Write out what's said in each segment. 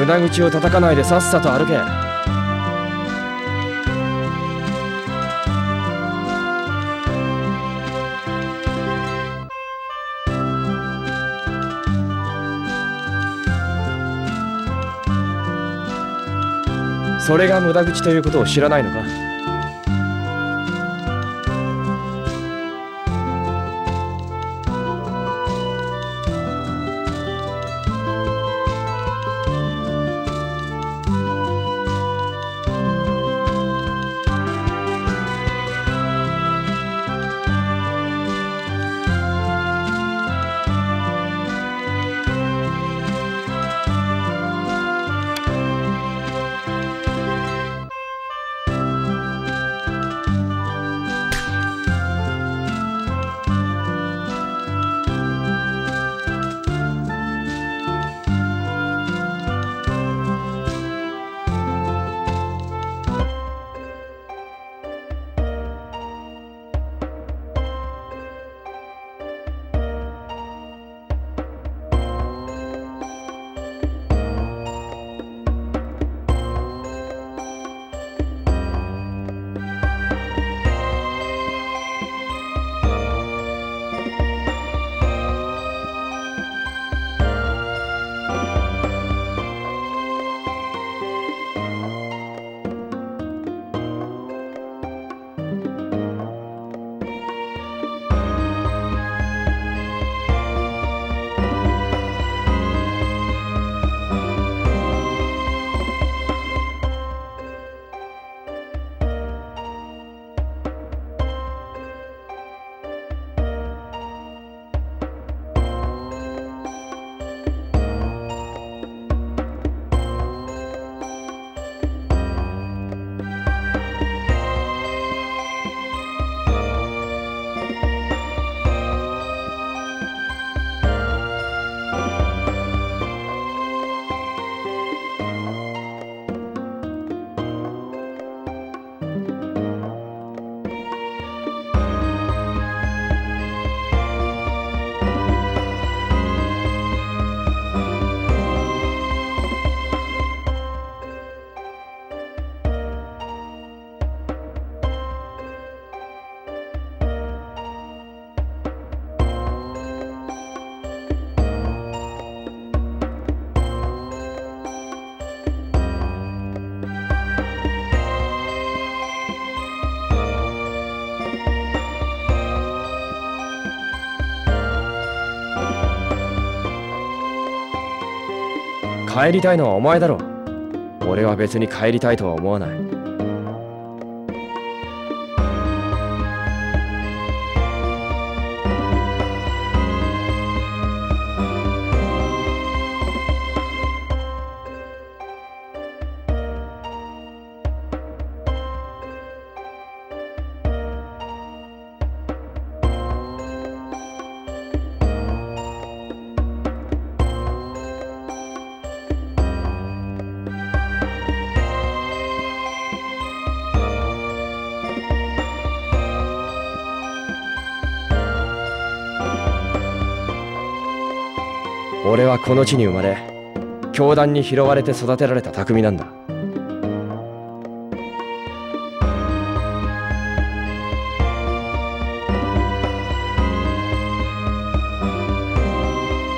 無駄口を叩かないでさっさと歩け。それが無駄口ということを知らないのか。帰りたいのはお前だろ。俺は別に帰りたいとは思わない。俺はこの地に生まれ、教団に拾われて育てられた匠なんだ。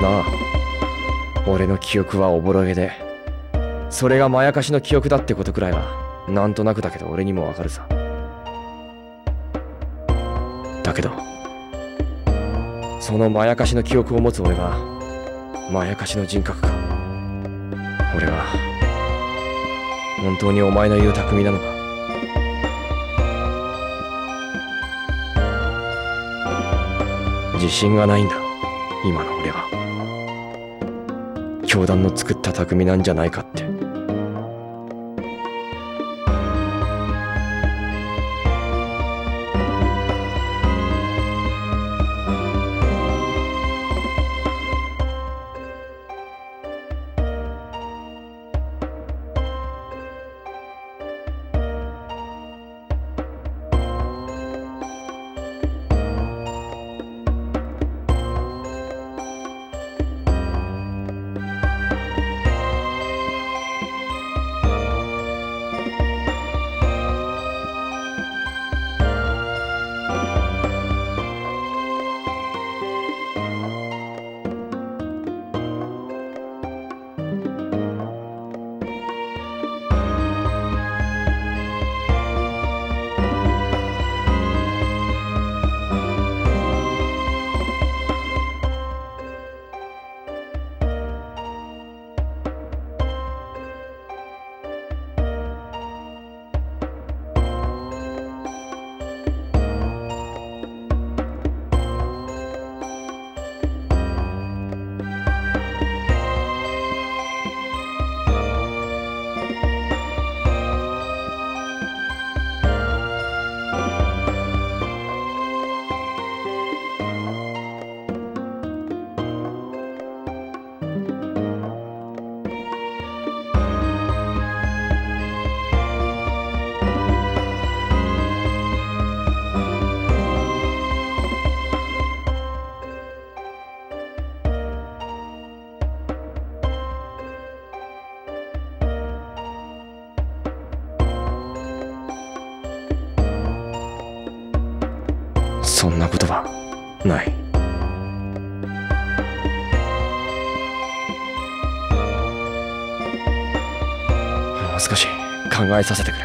なあ、俺の記憶はおぼろげで、それがまやかしの記憶だってことくらいはなんとなくだけど俺にもわかるさ。だけどそのまやかしの記憶を持つ俺がまやかしの人格か。俺は本当にお前の言う匠なのか。自信がないんだ、今の俺は。教団の作った匠なんじゃないかって。そんなことはない。もう少し考えさせてくれ。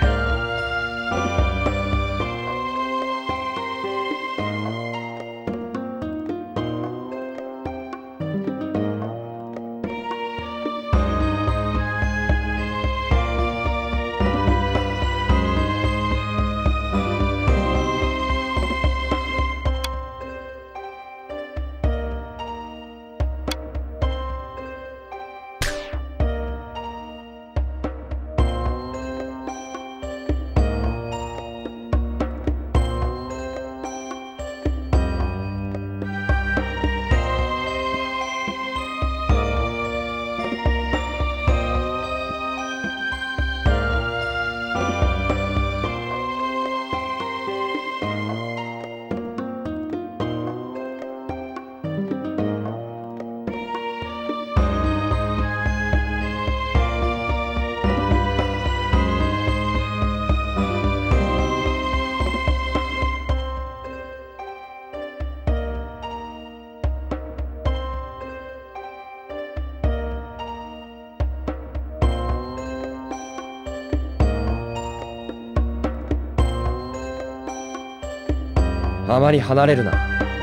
あまり離れるな。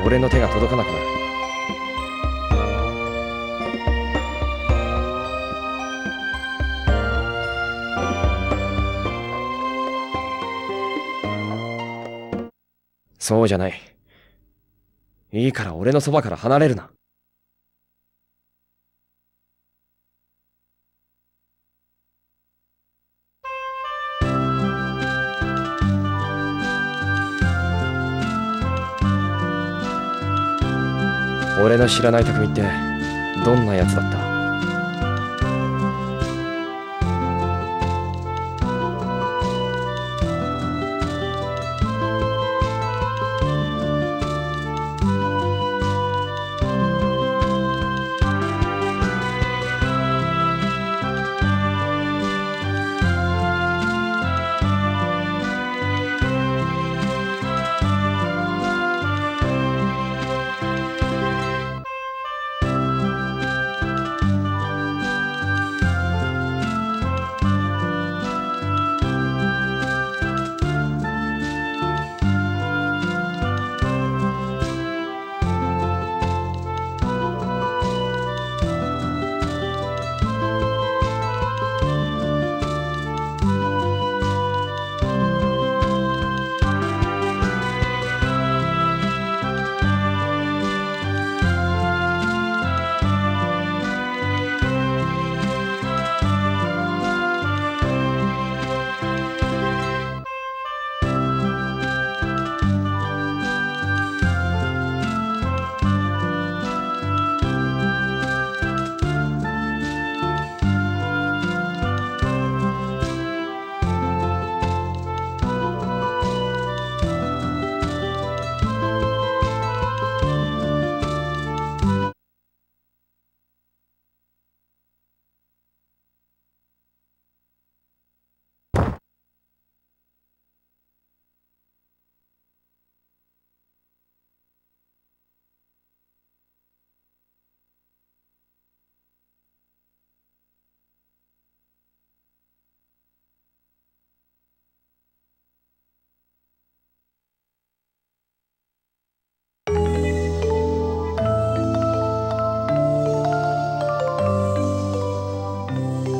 俺の手が届かなくなる。そうじゃない。いいから俺のそばから離れるな。俺の知らない匠ってどんなやつだった？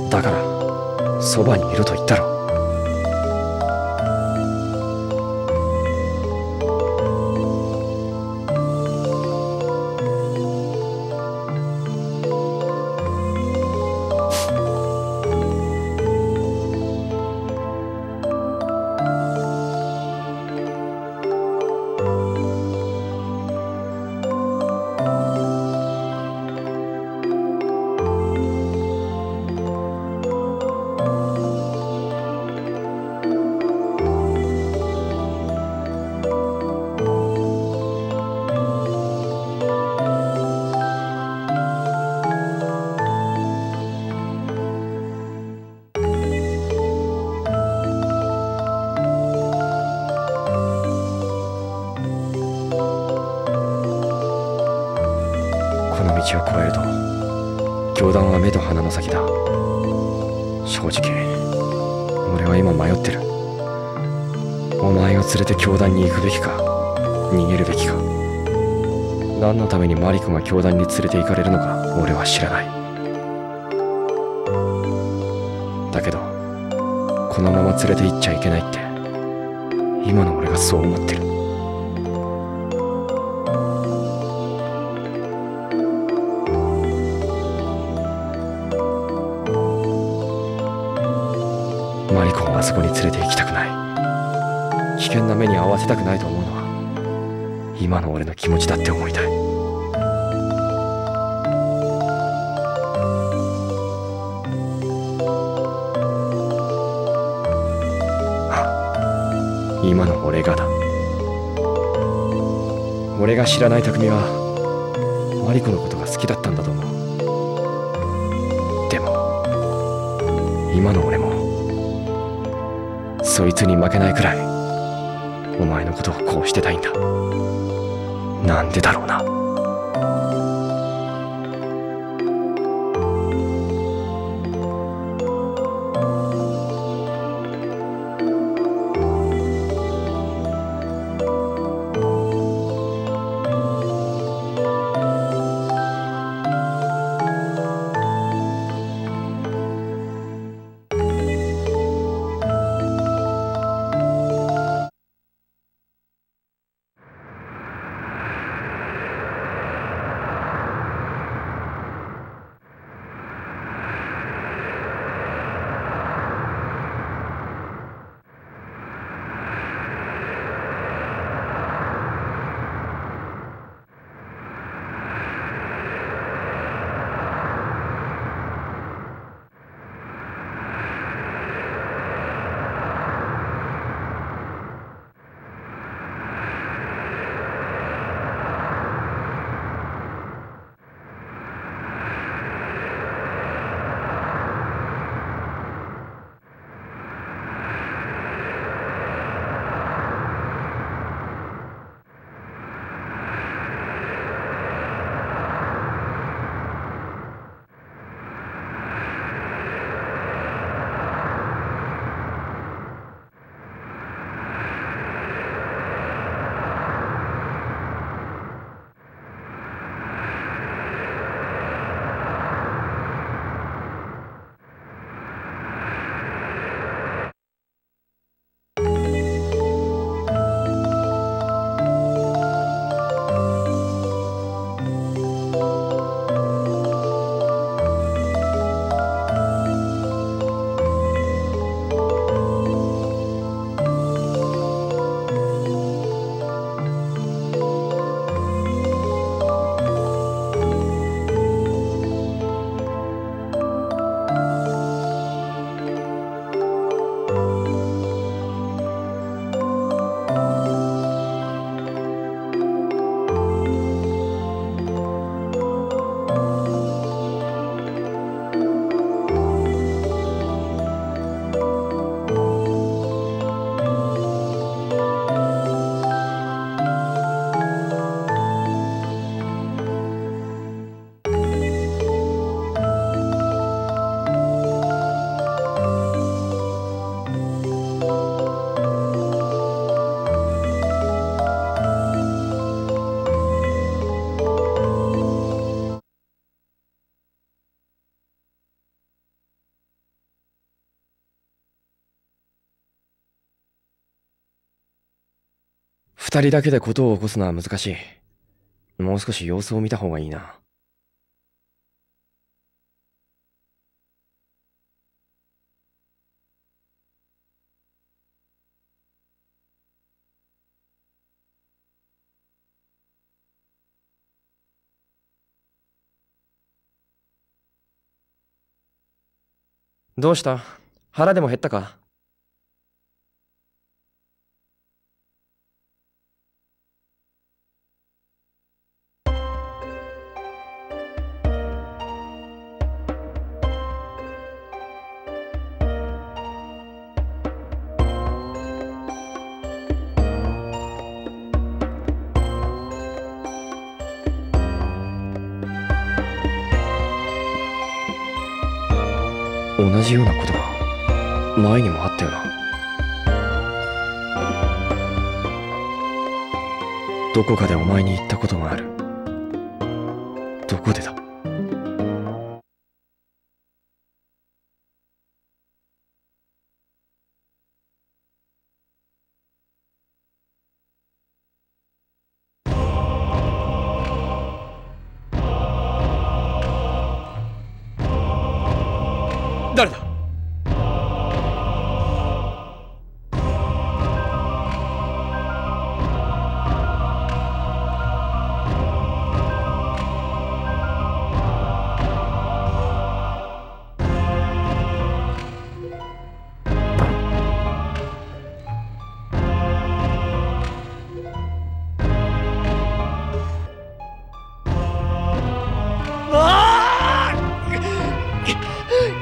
だからそばにいると言ったろ。の道を越えると教団は目と鼻の先だ。正直俺は今迷ってる。お前を連れて教団に行くべきか逃げるべきか、何のためにマリ君は教団に連れて行かれるのか俺は知らない。だけどこのまま連れて行っちゃいけないって今の俺がそう思ってる。マリコをあそこに連れて行きたくない。危険な目に遭わせたくないと思うのは今の俺の気持ちだって思いたい。今の俺がだ。俺が知らない匠はマリコのことが好きだったんだと思う。でも今の俺もそいつに負けないくらいお前のことをこうしてたいんだ。なんでだろうな。二人だけで事を起こすのは難しい。もう少し様子を見た方がいいな。どうした？腹でも減ったか？同じようなことが前にもあったよな。どこかでお前に言ったことがある。どこでだ？誰だ？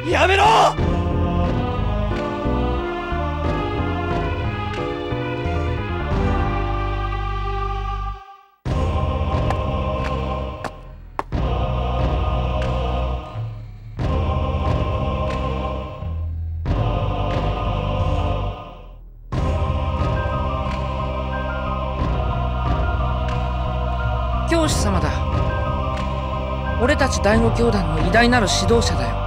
やめろ！教師様だ。俺たち第五教団の偉大なる指導者だよ。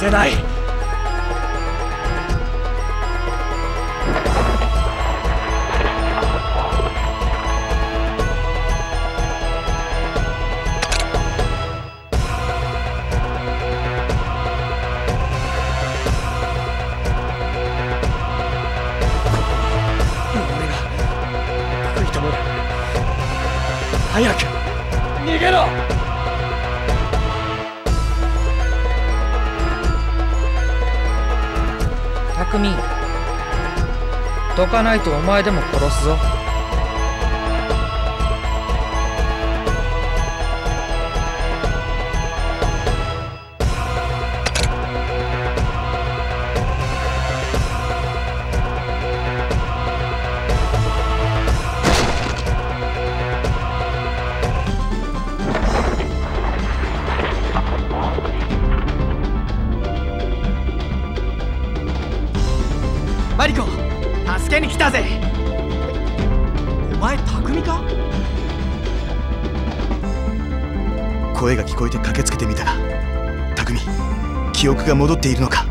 出ない。俺が食い止める。早く逃げろ！匠、どかないとお前でも殺すぞ。マリコ、助けに来たぜ。お前、匠か？声が聞こえて駆けつけてみたが、匠、記憶が戻っているのか。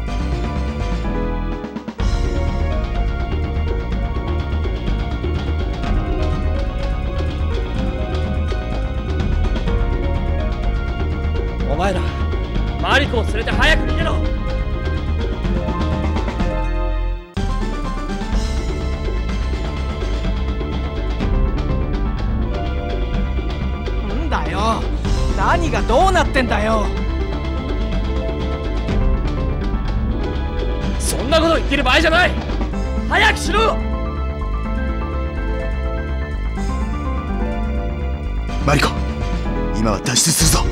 お前ら、マリコを連れて早く逃げろ。何がどうなってんだよ。そんなこと言ってる場合じゃない。早くしろ。マリコ、今は脱出するぞ。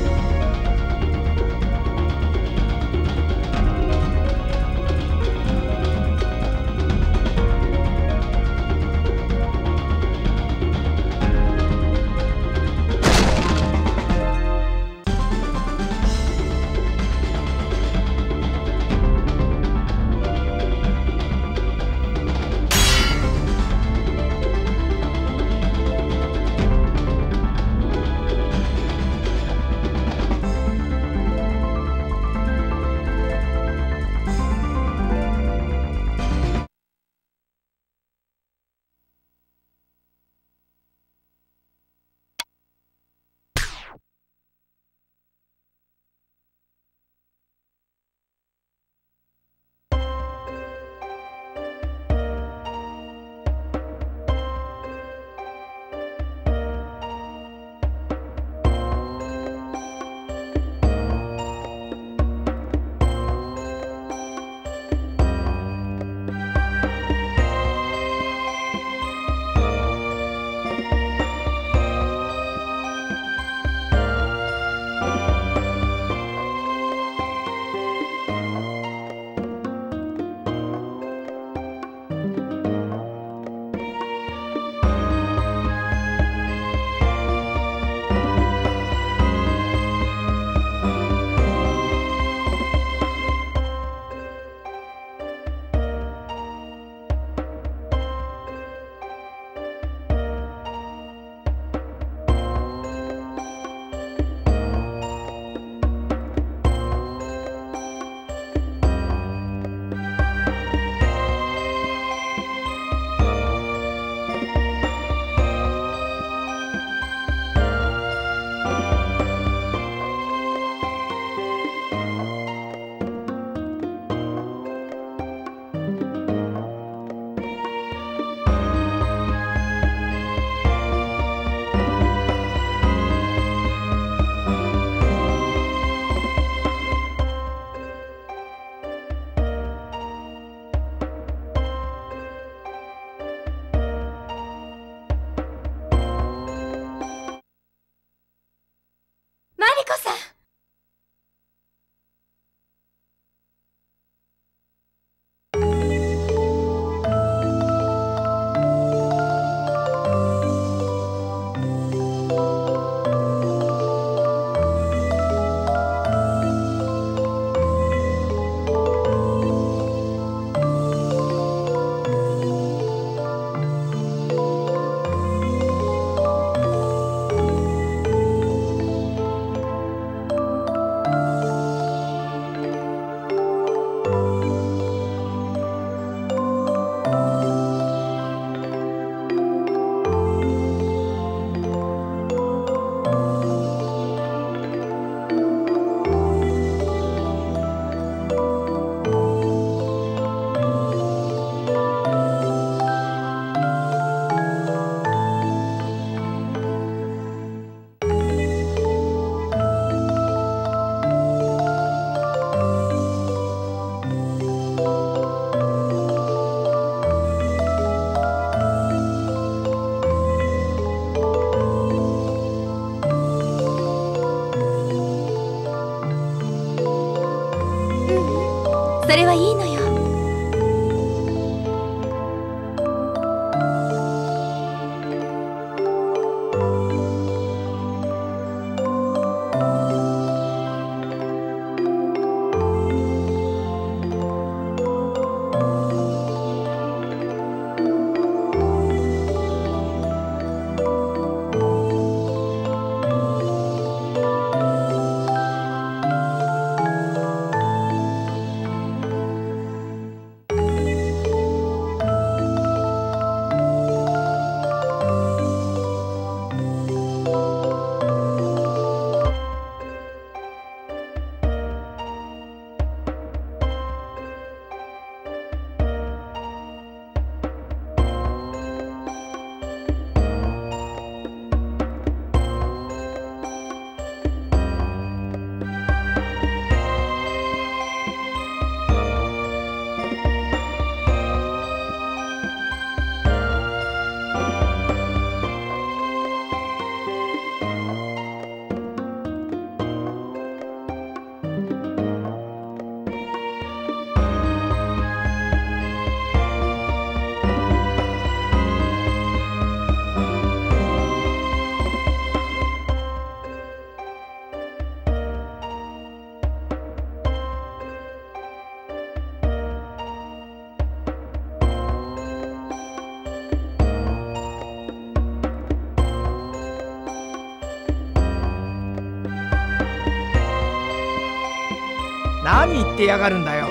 何言ってやがるんだよ。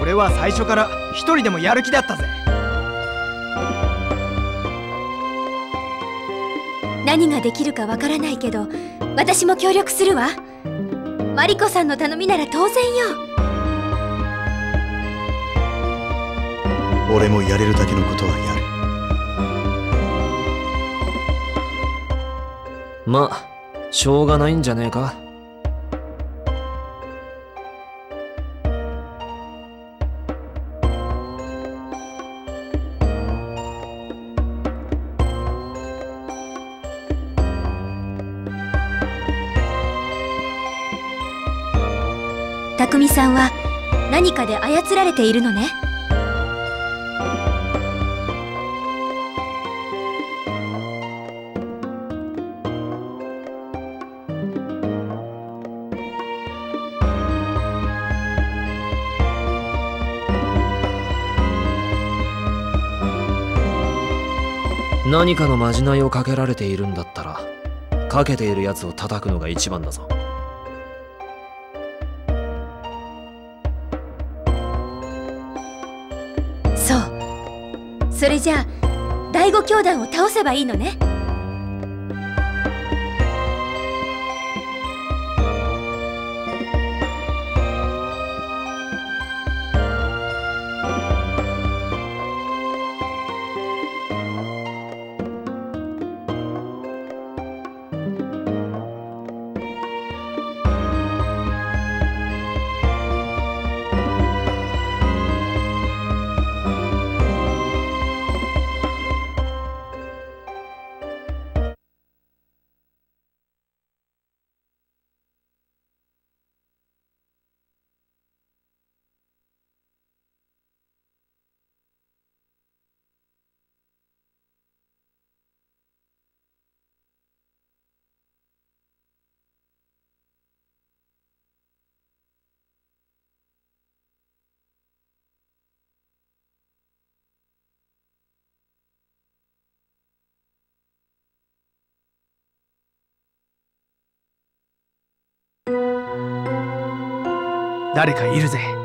俺は最初から一人でもやる気だったぜ。何ができるかわからないけど、私も協力するわ。マリコさんの頼みなら当然よ。俺もやれるだけのことはやる。まあ、しょうがないんじゃねえか。匠さんは何かで操られているのね。何かのまじないをかけられているんだったら、かけているやつを叩くのが一番だぞ。そう、それじゃあ第五教団を倒せばいいのね。誰かいるぜ。